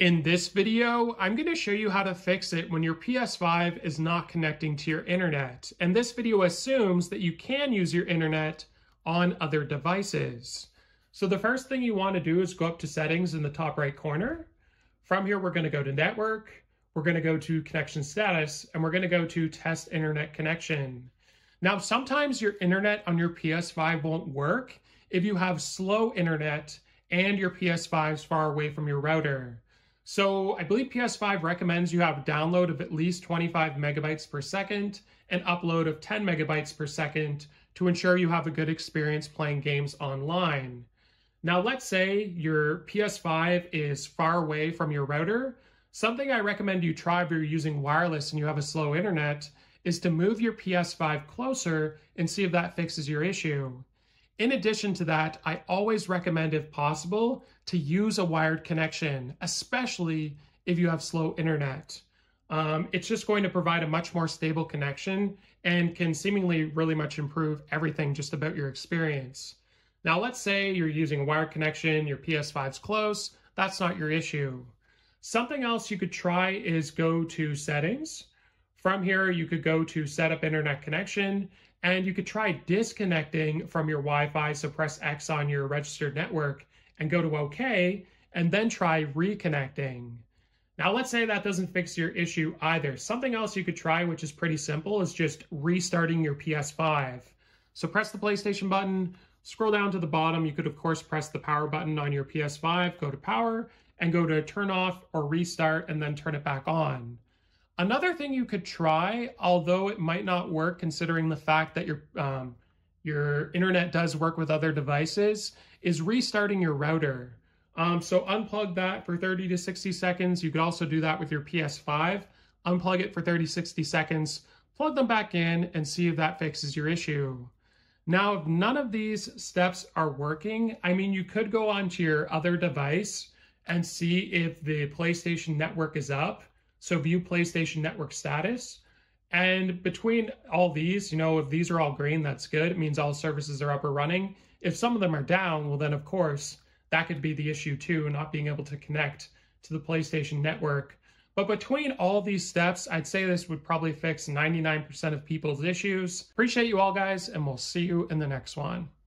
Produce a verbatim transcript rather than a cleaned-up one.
In this video, I'm going to show you how to fix it when your P S five is not connecting to your internet. And this video assumes that you can use your internet on other devices. So the first thing you want to do is go up to settings in the top right corner. From here, we're going to go to network. We're going to go to connection status, and we're going to go to test internet connection. Now, sometimes your internet on your P S five won't work if you have slow internet and your P S five is far away from your router. So I believe P S five recommends you have download of at least twenty-five megabytes per second and upload of ten megabytes per second to ensure you have a good experience playing games online. Now, let's say your P S five is far away from your router. Something I recommend you try if you're using wireless and you have a slow internet is to move your P S five closer and see if that fixes your issue. In addition to that, I always recommend, if possible, to use a wired connection, especially if you have slow internet. Um, it's just going to provide a much more stable connection and can seemingly really much improve everything just about your experience. Now, let's say you're using a wired connection, your P S five's close, that's not your issue. Something else you could try is go to settings. From here, you could go to set up internet connection, and you could try disconnecting from your Wi-Fi, so press X on your registered network and go to OK, and then try reconnecting. Now, let's say that doesn't fix your issue either. Something else you could try, which is pretty simple, is just restarting your P S five. So press the PlayStation button, scroll down to the bottom. You could, of course, press the power button on your P S five, go to power, and go to turn off or restart, and then turn it back on. Another thing you could try, although it might not work considering the fact that your, um, your internet does work with other devices, is restarting your router. Um, so unplug that for thirty to sixty seconds. You could also do that with your P S five. Unplug it for thirty, sixty seconds, plug them back in, and see if that fixes your issue. Now, if none of these steps are working, I mean, you could go onto your other device and see if the PlayStation Network is up. So view PlayStation Network status. And between all these, you know, if these are all green, that's good. It means all services are up or running. If some of them are down, well, then of course, that could be the issue too, not being able to connect to the PlayStation Network. But between all these steps, I'd say this would probably fix ninety-nine percent of people's issues. Appreciate you all, guys, and we'll see you in the next one.